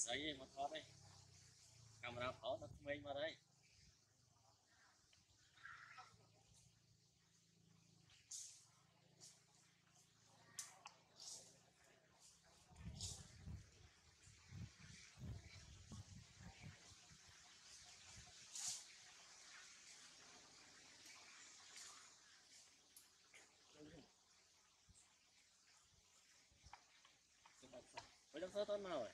sợ gì mà khó đây, cầm nào khó nó mình vào đây. Với đóng số tốt mà rồi.